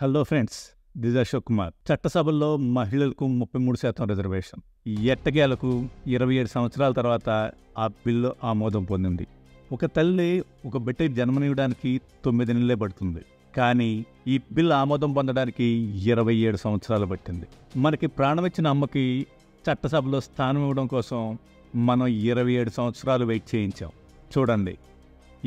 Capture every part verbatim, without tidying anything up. Hello friends, this Ashok Kumar. చట్టసభల్లో మహిళలకు ముప్పై మూడు శాతం రిజర్వేషన్, ఎట్టకేలకు ఇరవై ఏడు సంవత్సరాల తర్వాత ఆ బిల్లు ఆమోదం పొందింది. ఒక తల్లి ఒక బిడ్డ జన్మనివ్వడానికి తొమ్మిది నెలలే పడుతుంది, కానీ ఈ బిల్లు ఆమోదం పొందడానికి ఇరవై ఏడు సంవత్సరాలు పట్టింది. మనకి ప్రాణం ఇచ్చిన అమ్మకి చట్టసభలో స్థానం ఇవ్వడం కోసం మనం ఇరవై ఏడు సంవత్సరాలు వెయిట్ చేయించాం. చూడండి,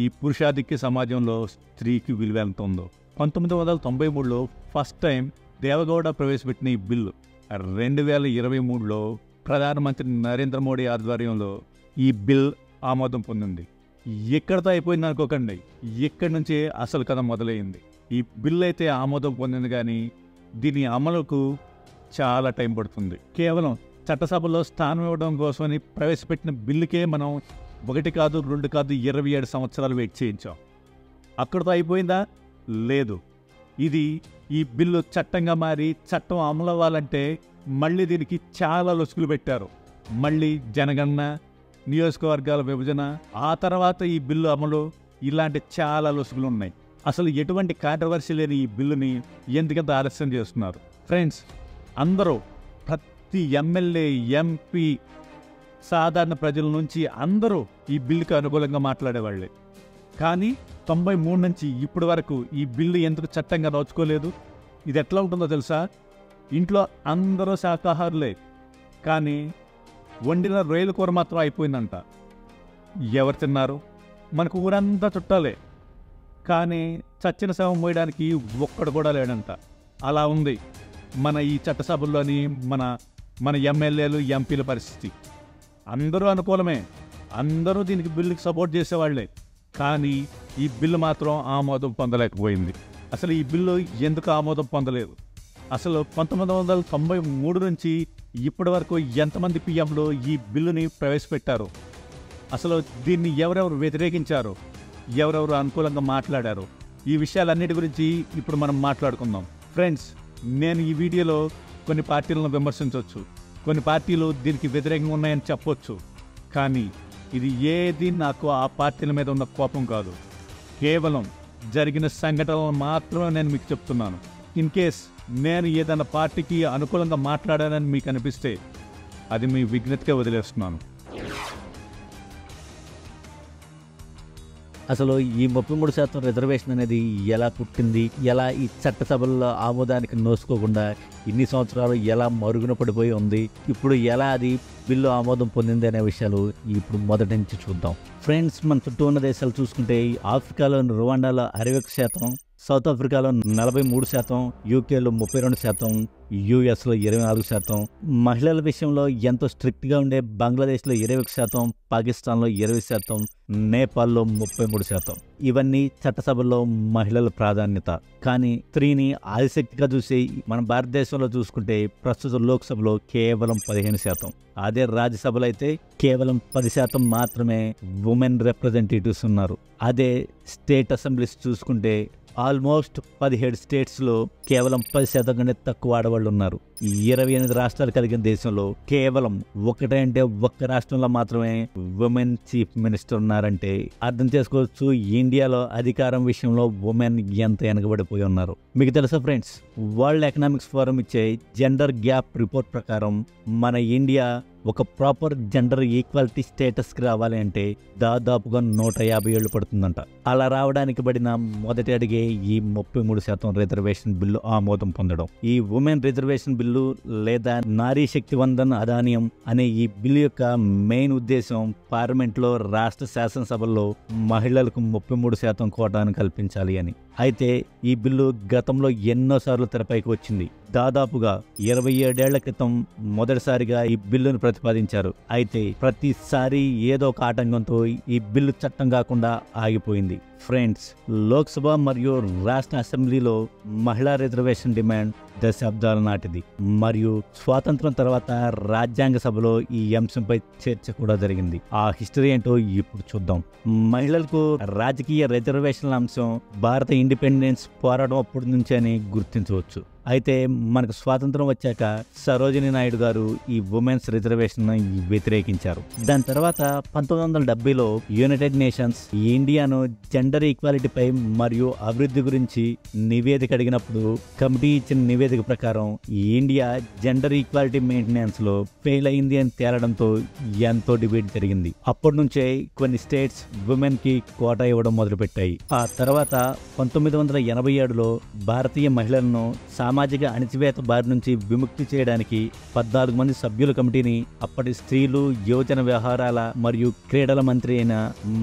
ఈ పురుషాధిక్య సమాజంలో స్త్రీకి విలువ ఎంత ఉందో. పంతొమ్మిది వందల తొంభై మూడులో ఫస్ట్ టైం దేవగౌడ ప్రవేశపెట్టిన ఈ బిల్లు రెండు వేల ఇరవై మూడులో ప్రధానమంత్రి నరేంద్ర మోడీ ఆధ్వర్యంలో ఈ బిల్ ఆమోదం పొందింది. ఎక్కడితో అయిపోయింది అనుకోకండి, ఇక్కడి నుంచే అసలు కథ మొదలైంది. ఈ బిల్ అయితే ఆమోదం పొందింది, కానీ దీని అమలుకు చాలా టైం పడుతుంది. కేవలం చట్టసభలో స్థానం ఇవ్వడం కోసమని ప్రవేశపెట్టిన బిల్లుకే మనం ఒకటి కాదు, రెండు కాదు, ఇరవై ఏడు సంవత్సరాలు వెయిట్ చేయించాం. అక్కడితో అయిపోయిందా? లేదు. ఇది ఈ బిల్లు చట్టంగా మారి చట్టం అమలు అవ్వాలంటే మళ్ళీ దీనికి చాలా లొసుగులు పెట్టారు. మళ్ళీ జనగణన, నియోజకవర్గాల విభజన, ఆ తర్వాత ఈ బిల్లు అమలు, ఇలాంటి చాలా లొసుగులు ఉన్నాయి. అసలు ఎటువంటి కాంట్రవర్సీ లేని ఈ బిల్లుని ఎందుకంత ఆలస్యం చేస్తున్నారు? ఫ్రెండ్స్, అందరూ, ప్రతి ఎమ్మెల్యే, ఎంపీ, సాధారణ ప్రజల నుంచి అందరూ ఈ బిల్లుకి అనుకూలంగా మాట్లాడేవాళ్ళే. కానీ తొంభై మూడు నుంచి ఇప్పటి వరకు ఈ బిల్లు ఎందుకు చట్టంగా నోచుకోలేదు? ఇది ఎట్లా ఉంటుందో తెలుసా? ఇంట్లో అందరూ శాకాహారులే, కానీ వండిన రొయ్యల కూర మాత్రం అయిపోయిందంట. ఎవరు తిన్నారు? మనకు ఊరంతా చుట్టాలే, కానీ చచ్చిన శవం మోయడానికి ఒక్కడు కూడా లేడంట. అలా ఉంది మన ఈ చట్టసభల్లోని మన మన ఎమ్మెల్యేలు, ఎంపీల పరిస్థితి. అందరూ అనుకూలమే, అందరూ దీనికి బిల్లుకి సపోర్ట్ చేసేవాళ్లే, కానీ ఈ బిల్లు మాత్రం ఆమోదం పొందలేకపోయింది. అసలు ఈ బిల్లు ఎందుకు ఆమోదం పొందలేదు? అసలు పంతొమ్మిది వందల తొంభై మూడు నుంచి ఇప్పటి వరకు ఎంతమంది పీఎంలు ఈ బిల్లుని ప్రవేశపెట్టారు? అసలు దీన్ని ఎవరెవరు వ్యతిరేకించారు? ఎవరెవరు అనుకూలంగా మాట్లాడారు? ఈ విషయాలన్నిటి గురించి ఇప్పుడు మనం మాట్లాడుకుందాం. ఫ్రెండ్స్, నేను ఈ వీడియోలో కొన్ని పార్టీలను విమర్శించవచ్చు, కొన్ని పార్టీలు దీనికి వ్యతిరేకంగా ఉన్నాయని చెప్పవచ్చు, కానీ ఇది ఏది నాకు ఆ పార్టీల మీద ఉన్న కోపం కాదు. కేవలం జరిగిన సంఘటనలు మాత్రమే నేను మీకు చెప్తున్నాను. ఇన్ కేస్ నేను ఏదైనా పార్టీకి అనుకూలంగా మాట్లాడానని మీకు అనిపిస్తే అది మీ విజ్ఞతకే వదిలేస్తున్నాను. అసలు ఈ ముప్పై మూడు శాతం రిజర్వేషన్ అనేది ఎలా పుట్టింది? ఎలా ఈ చట్టసభల్లో ఆమోదానికి నోసుకోకుండా ఇన్ని సంవత్సరాలు ఎలా మరుగున పడిపోయి ఉంది? ఇప్పుడు ఎలా అది బిల్లు ఆమోదం పొందింది అనే విషయాలు ఇప్పుడు మొదటి నుంచి చూద్దాం. ఫ్రెండ్స్, మన చుట్టూ ఉన్న దేశాలు చూసుకుంటే ఆఫ్రికాలోని రువాండాలో అరవై ఒక శాతం, సౌత్ ఆఫ్రికాలో నలభై మూడు శాతం, యూకేలో ముప్పై రెండు శాతం, యూఎస్లో ఇరవై నాలుగు శాతం, మహిళల విషయంలో ఎంతో స్ట్రిక్ట్గా ఉండే బంగ్లాదేశ్లో ఇరవై ఒక శాతం, పాకిస్తాన్లో ఇరవై శాతం, నేపాల్లో ముప్పై మూడు శాతం. ఇవన్నీ చట్టసభల్లో మహిళల ప్రాధాన్యత. కానీ స్త్రీని ఆదిశక్తిగా చూసి మన భారతదేశంలో చూసుకుంటే ప్రస్తుత లోక్సభలో కేవలం పదిహేను శాతం, అదే రాజ్యసభలో అయితే కేవలం పది శాతం మాత్రమే ఉమెన్ రిప్రజెంటేటివ్స్ ఉన్నారు. అదే స్టేట్ అసెంబ్లీస్ చూసుకుంటే ఆల్మోస్ట్ పదిహేడు స్టేట్స్లో కేవలం పది శాతం కంటే తక్కువ ఆడవాళ్ళు ఉన్నారు. ఇరవై ఎనిమిది రాష్ట్రాలు కలిగిన దేశంలో కేవలం ఒకటే అంటే ఒక్క రాష్ట్రంలో మాత్రమే ఉమెన్ చీఫ్ మినిస్టర్ ఉన్నారంటే అర్థం చేసుకోవచ్చు ఇండియాలో అధికారం విషయంలో ఉమెన్ ఎంత వెనకబడిపోయి ఉన్నారు. మీకు తెలుసా ఫ్రెండ్స్, వరల్డ్ ఎకనామిక్స్ ఫోరం ఇచ్చే జెండర్ గ్యాప్ రిపోర్ట్ ప్రకారం మన ఇండియా ఒక ప్రాపర్ జెండర్ ఈక్వాలిటీ స్టేటస్కి రావాలి అంటే దాదాపుగా నూట యాభై ఏళ్ళు పడుతుందంట. అలా రావడానికి పడిన మొదటి అడిగే ఈ ముప్పై మూడు శాతం రిజర్వేషన్ బిల్లు ఆమోదం పొందడం. ఈ ఉమెన్ రిజర్వేషన్ బిల్లు లేదా నారీ శక్తి వందన్ అధానియం అనే ఈ బిల్లు యొక్క మెయిన్ ఉద్దేశం పార్లమెంట్లో, రాష్ట్ర శాసనసభల్లో మహిళలకు ముప్పై మూడు శాతం కోటాను కల్పించాలి అని. అయితే ఈ బిల్లు గతంలో ఎన్నోసార్లు తెరపైకి వచ్చింది. దాదాపుగా ఇరవై ఏడేళ్ల క్రితం మొదటిసారిగా ఈ బిల్లును ప్రతిపాదించారు. అయితే ప్రతిసారి ఏదో ఒక ఆటంకంతో ఈ బిల్లు చట్టం కాకుండా ఆగిపోయింది. ఫ్రెండ్స్, లోక్సభ మరియు రాష్ట్ర అసెంబ్లీలో మహిళా రిజర్వేషన్ డిమాండ్ దశాబ్దాల నాటిది, మరియు స్వాతంత్రం తర్వాత రాజ్యాంగ సభలో ఈ అంశంపై చర్చ కూడా జరిగింది. ఆ హిస్టరీ ఏంటో ఇప్పుడు చూద్దాం. మహిళలకు రాజకీయ రిజర్వేషన్ల అంశం భారత ఇండిపెండెన్స్ పోరాటం అప్పటి నుంచి అని గుర్తించవచ్చు. అయితే మనకు స్వాతంత్రం వచ్చాక సరోజిని నాయుడు గారు ఈ ఉమెన్స్ రిజర్వేషన్ వ్యతిరేకించారు. దాని తర్వాత పంతొమ్మిది వందల డెబ్బైలో యునైటెడ్ నేషన్స్ ఇండియాను జెండర్ ఈక్వాలిటీపై మరియు అభివృద్ధి గురించి నివేదిక అడిగినప్పుడు కమిటీ ఇచ్చిన నివేదిక ప్రకారం ఇండియా జెండర్ ఈక్వాలిటీ మెయింటెనెన్స్ లో ఫెయిల్ అయింది అని తేలడంతో ఎంతో డిబేట్ జరిగింది. అప్పటి నుంచే కొన్ని స్టేట్స్ ఉమెన్ కి కోటా ఇవ్వడం మొదలుపెట్టాయి. ఆ తర్వాత పంతొమ్మిది వందల ఎనభై ఏడులో భారతీయ మహిళలను సామాజిక అణచివేత బారి నుంచి విముక్తి చేయడానికి పద్నాలుగు మంది సభ్యుల కమిటీని అప్పటి స్త్రీలు యువజన వ్యవహారాల మరియు క్రీడల మంత్రి అయిన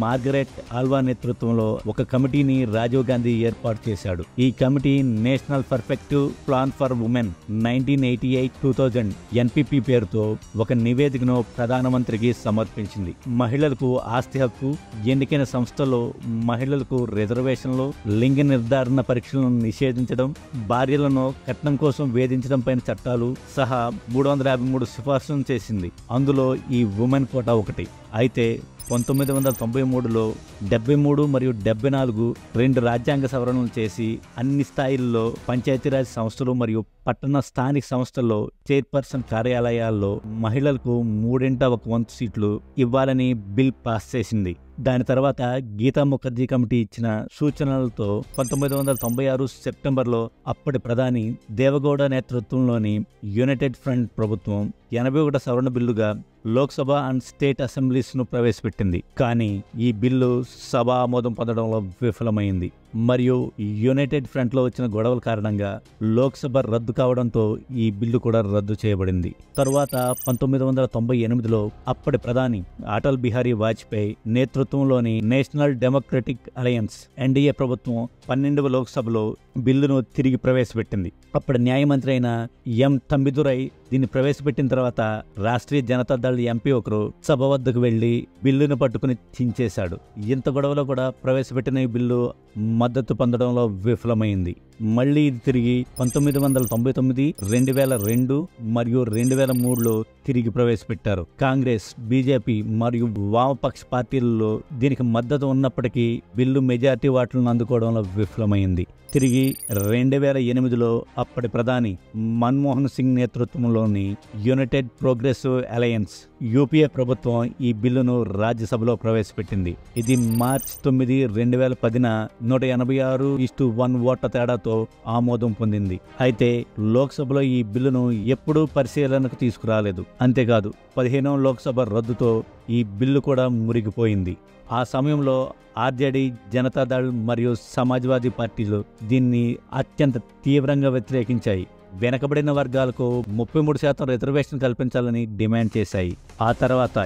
మార్గరెట్ ఆల్వా నేతృత్వంలో ఒక కమిటీని రాజీవ్ గాంధీ ఏర్పాటు చేశాడు. ఈ committee national perspective plan for women nineteen eighty eight two thousand NPP పేరుతో ఒక నివేదికను ప్రధానమంత్రికి సమర్పించింది. మహిళలకు ఆస్తి హక్కు, ఎన్నికైన సంస్థల్లో మహిళలకు రిజర్వేషన్లు, లింగ నిర్ధారణ పరీక్షలను నిషేధించడం, భార్యలను కట్నం కోసం వేధించడం పైన చట్టాలు సహా మూడు వందల యాభై మూడు సిఫార్సులను చేసింది. అందులో ఈ ఉమెన్ కోటా ఒకటి. అయితే పంతొమ్మిది వందల తొంభై మూడులో డెబ్బై మూడు మరియు డెబ్బై నాలుగు రెండు రాజ్యాంగ సవరణలు చేసి అన్ని స్థాయిల్లో పంచాయతీరాజ్ సంస్థలు మరియు పట్టణ స్థానిక సంస్థల్లో చైర్పర్సన్ కార్యాలయాల్లో మహిళలకు మూడింట ఒక వంతు సీట్లు ఇవ్వాలని బిల్ పాస్ చేసింది. దాని తర్వాత గీతా ముఖర్జీ కమిటీ ఇచ్చిన సూచనలతో పంతొమ్మిది వందల తొంభై ఆరు సెప్టెంబర్లో అప్పటి ప్రధాని దేవగౌడ నేతృత్వంలోని యునైటెడ్ ఫ్రంట్ ప్రభుత్వం ఎనభై ఒకట సవరణ బిల్లుగా లోక్సభ అండ్ స్టేట్ అసెంబ్లీస్ను ప్రవేశపెట్టింది. కానీ ఈ బిల్లు సభ ఆమోదం పొందడంలో విఫలమైంది మరియు యునైటెడ్ ఫ్రంట్లో వచ్చిన గొడవల కారణంగా లోక్సభ రద్దు కావడంతో ఈ బిల్లు కూడా రద్దు చేయబడింది. తరువాత పంతొమ్మిది వందల తొంభై ఎనిమిదిలో అప్పటి ప్రధాని అటల్ బిహారీ వాజ్పేయి నేతృత్వంలోని నేషనల్ డెమోక్రటిక్ అలయన్స్ ఎన్డీఏ ప్రభుత్వం పన్నెండవ లోక్సభలో బిల్లును తిరిగి ప్రవేశపెట్టింది. అప్పటి న్యాయమంత్రి అయిన ఎం తంబిదురై దీన్ని ప్రవేశపెట్టిన తర్వాత రాష్ట్రీయ జనతా దళ ఎంపీ ఒకరు సభ వద్దకు వెళ్లి బిల్లును పట్టుకుని చించేశాడు. ఇంత గొడవలో కూడా ప్రవేశపెట్టిన ఈ బిల్లు మద్దతు పొందడంలో విఫలమైంది. మళ్లీ ఇది తిరిగి పంతొమ్మిది వందల తొంభై తొమ్మిది రెండు వేల రెండు మరియు రెండు వేల మూడులో తిరిగి ప్రవేశపెట్టారు. కాంగ్రెస్, బీజేపీ మరియు వామపక్ష పార్టీలలో దీనికి మద్దతు ఉన్నప్పటికీ బిల్లు మెజార్టీ ఓట్లను అందుకోవడంలో విఫలమైంది. తిరిగి రెండు వేల ఎనిమిదిలో అప్పటి ప్రధాని మన్మోహన్ సింగ్ నేతృత్వంలోని యునైటెడ్ ప్రోగ్రెసివ్ అలయన్స్ యూపీఏ ప్రభుత్వం ఈ బిల్లును రాజ్యసభలో ప్రవేశపెట్టింది. ఇది మార్చ్ తొమ్మిది రెండు వేల పదిన నూట ఎనభై ఆరు ఇస్టు వన్ ఓట్ల తేడాతో ఆమోదం పొందింది. అయితే లోక్సభలో ఈ బిల్లును ఎప్పుడూ పరిశీలనకు తీసుకురాలేదు. అంతేకాదు పదిహేనవ లోక్సభ రద్దుతో ఈ బిల్లు కూడా మురిగిపోయింది. ఆ సమయంలో ఆర్జేడీ, జనతాదళ్ మరియు సమాజ్వాదీ పార్టీలు దీన్ని అత్యంత తీవ్రంగా వ్యతిరేకించాయి. వెనకబడిన వర్గాలకు ముప్పై మూడు శాతం రిజర్వేషన్ కల్పించాలని డిమాండ్ చేశాయి. ఆ తర్వాత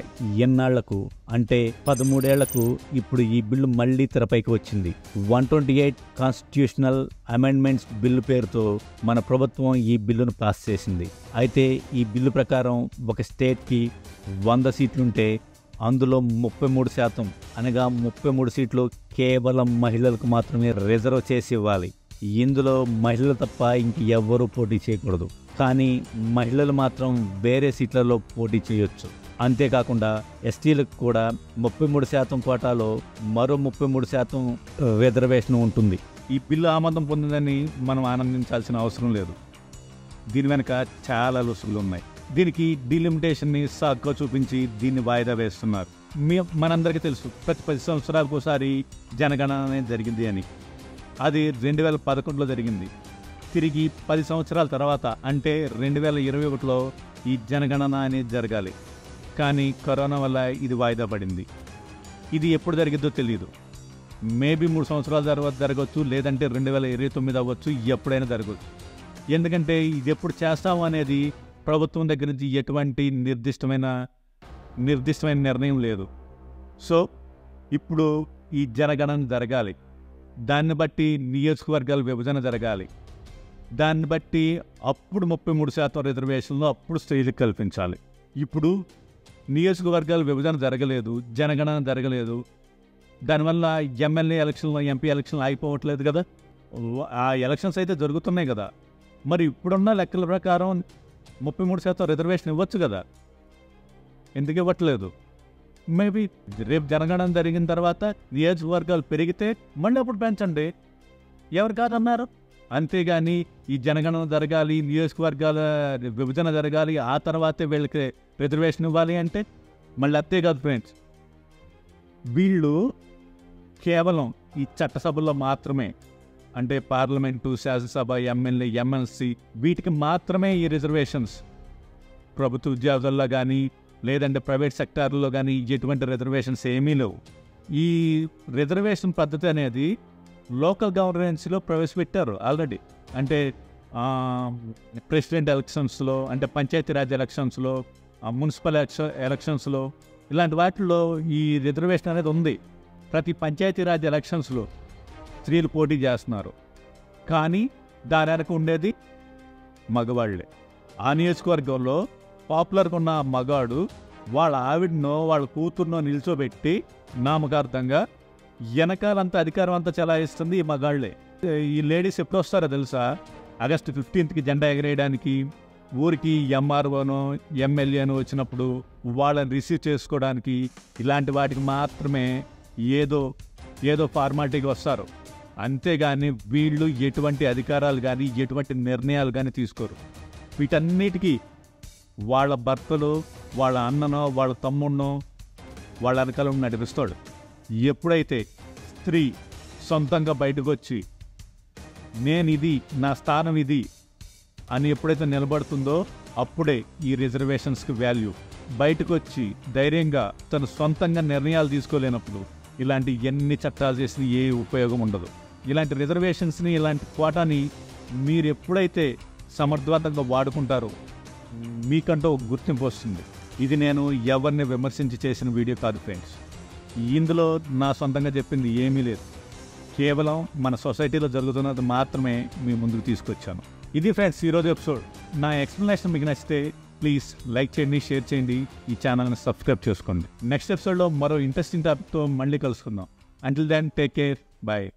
ఎన్నాళ్లకు అంటే పదమూడేళ్లకు ఇప్పుడు ఈ బిల్లు మళ్లీ తెరపైకి వచ్చింది. One twenty eight constitutional amendments bill పేరుతో మన ప్రభుత్వం ఈ బిల్లును పాస్ చేసింది. అయితే ఈ బిల్లు ప్రకారం ఒక స్టేట్కి వంద సీట్లుంటే అందులో ముప్పై మూడు శాతం అనగా ముప్పై మూడు సీట్లు కేవలం మహిళలకు మాత్రమే రిజర్వ్ చేసి ఇవ్వాలి. ఇందులో మహిళలు తప్ప ఇంక ఎవ్వరూ పోటీ చేయకూడదు. కానీ మహిళలు మాత్రం వేరే సీట్లలో పోటీ చేయొచ్చు. అంతేకాకుండా ఎస్టీలకు కూడా ముప్పై మూడు శాతం కోటాలో మరో ముప్పై మూడు శాతం రిజర్వేషన్ ఉంటుంది. ఈ బిల్లు ఆమోదం పొందిందని మనం ఆనందించాల్సిన అవసరం లేదు. దీని వెనుక చాలా లొసుగులు ఉన్నాయి. దీనికి డిలిమిటేషన్ని సాకుగా చూపించి దీన్ని వాయిదా వేస్తున్నారు. మీ మనందరికీ తెలుసు ప్రతి పది సంవత్సరాలకు ఒకసారి జనగణన అనేది జరిగింది అని. అది రెండు వేల పదకొండులో జరిగింది. తిరిగి పది సంవత్సరాల తర్వాత అంటే రెండు వేల ఇరవై ఒకటిలో ఈ జనగణన అనేది జరగాలి. కానీ కరోనా వల్ల ఇది వాయిదా పడింది. ఇది ఎప్పుడు జరిగిద్దో తెలియదు. మేబీ మూడు సంవత్సరాల తర్వాత జరగవచ్చు, లేదంటే రెండు వేల ఇరవై తొమ్మిది అవ్వచ్చు, ఎప్పుడైనా జరగవచ్చు. ఎందుకంటే ఇది ఎప్పుడు చేస్తాము అనేది ప్రభుత్వం దగ్గర నుంచి ఎటువంటి నిర్దిష్టమైన నిర్దిష్టమైన నిర్ణయం లేదు. సో ఇప్పుడు ఈ జనగణన జరగాలి. దాన్ని బట్టి నియోజకవర్గాల విభజన జరగాలి. దాన్ని బట్టి అప్పుడు ముప్పై మూడు శాతం రిజర్వేషన్లో అప్పుడు స్త్రీలకు కల్పించాలి. ఇప్పుడు నియోజకవర్గాల విభజన జరగలేదు, జనగణన జరగలేదు. దానివల్ల ఎమ్మెల్యే ఎలక్షన్లు, ఎంపీ ఎలక్షన్లు అయిపోవట్లేదు కదా. ఆ ఎలక్షన్స్ అయితే జరుగుతున్నాయి కదా. మరి ఇప్పుడున్న లెక్కల ప్రకారం ముప్పై మూడు శాతం రిజర్వేషన్ ఇవ్వచ్చు కదా. ఎందుకు ఇవ్వట్లేదు? మేబీ రేపు జనగణన జరిగిన తర్వాత నియోజకవర్గాలు పెరిగితే మళ్ళీ అప్పుడు పెంచండి. ఎవరు కాదన్నారు? అంతేగాని ఈ జనగణన జరగాలి, నియోజకవర్గాల విభజన జరగాలి, ఆ తర్వాతే వీళ్ళకి రిజర్వేషన్ ఇవ్వాలి అంటే మళ్ళీ అత్తే కాదు ఫ్రెండ్స్. వీళ్ళు కేవలం ఈ చట్టసభల్లో మాత్రమే, అంటే పార్లమెంటు, శాసనసభ, ఎమ్మెల్యే, ఎమ్మెల్సీ, వీటికి మాత్రమే ఈ రిజర్వేషన్స్. ప్రభుత్వ ఉద్యోగాల్లో కానీ లేదంటే ప్రైవేట్ సెక్టార్లో కానీ ఎటువంటి రిజర్వేషన్స్ ఏమీ లేవు. ఈ రిజర్వేషన్ పద్ధతి అనేది లోకల్ గవర్నెన్స్లో ప్రవేశపెట్టారు ఆల్రెడీ. అంటే ప్రెసిడెంట్ ఎలక్షన్స్లో, అంటే పంచాయతీరాజ్ ఎలక్షన్స్లో, మున్సిపల్ ఎలక్షన్ ఎలక్షన్స్లో ఇలాంటి వాటిల్లో ఈ రిజర్వేషన్ అనేది ఉంది. ప్రతి పంచాయతీరాజ్ ఎలక్షన్స్లో స్త్రీలు పోటీ చేస్తున్నారు, కానీ దాని వెనక ఉండేది మగవాళ్లే. ఆ నియోజకవర్గంలో పాపులర్గా ఉన్న మగాడు వాళ్ళ ఆవిడనో వాళ్ళ కూతురునో నిల్చోబెట్టి నామకార్థంగా వెనకాలంతా అధికారం అంతా చెలాయిస్తుంది ఈ మగాళ్లే. ఈ లేడీస్ ఎప్పుడు వస్తారో తెలుసా? ఆగస్టు ఫిఫ్టీన్త్కి జెండా ఎగరేయడానికి ఊరికి ఎంఆర్ఓనో ఎమ్మెల్యేనో వచ్చినప్పుడు వాళ్ళని రిసీవ్ చేసుకోవడానికి ఇలాంటి వాటికి మాత్రమే ఏదో ఏదో ఫార్మాలిటీకి వస్తారు. అంతేగాని వీళ్ళు ఎటువంటి అధికారాలు కానీ ఎటువంటి నిర్ణయాలు కానీ తీసుకోరు. వీటన్నిటికీ వాళ్ళ భర్తలు, వాళ్ళ అన్ననో వాళ్ళ తమ్ముడినో వాళ్ళ వెనకాల నడిపిస్తాడు. ఎప్పుడైతే స్త్రీ సొంతంగా బయటకు వచ్చి నేను ఇది, నా స్థానం ఇది అని ఎప్పుడైతే నిలబడుతుందో అప్పుడే ఈ రిజర్వేషన్స్కి వాల్యూ. బయటకు వచ్చి ధైర్యంగా తను సొంతంగా నిర్ణయాలు తీసుకోలేనప్పుడు ఇలాంటి ఎన్ని చట్టాలు చేసినా ఏ ఉపయోగం ఉండదు. ఇలాంటి రిజర్వేషన్స్ని, ఇలాంటి కోటాని మీరు ఎప్పుడైతే సమర్థవంతంగా వాడుకుంటారో మీకంటూ గుర్తింపు వస్తుంది. ఇది నేను ఎవరిని విమర్శించి చేసిన వీడియో కాదు ఫ్రెండ్స్. ఇందులో నా సొంతంగా చెప్పింది ఏమీ లేదు. కేవలం మన సొసైటీలో జరుగుతున్నది మాత్రమే మీ ముందుకు తీసుకొచ్చాను. ఇది ఫ్రెండ్స్ ఈరోజు ఎపిసోడ్. నా ఎక్స్ప్లెనేషన్ మీకు నచ్చితే ప్లీజ్ లైక్ చేయండి, షేర్ చేయండి, ఈ ఛానల్ని సబ్స్క్రైబ్ చేసుకోండి. నెక్స్ట్ ఎపిసోడ్లో మరో ఇంట్రెస్టింగ్ టాపిక్తో మళ్ళీ కలుసుకుందాం. Until then take care, bye.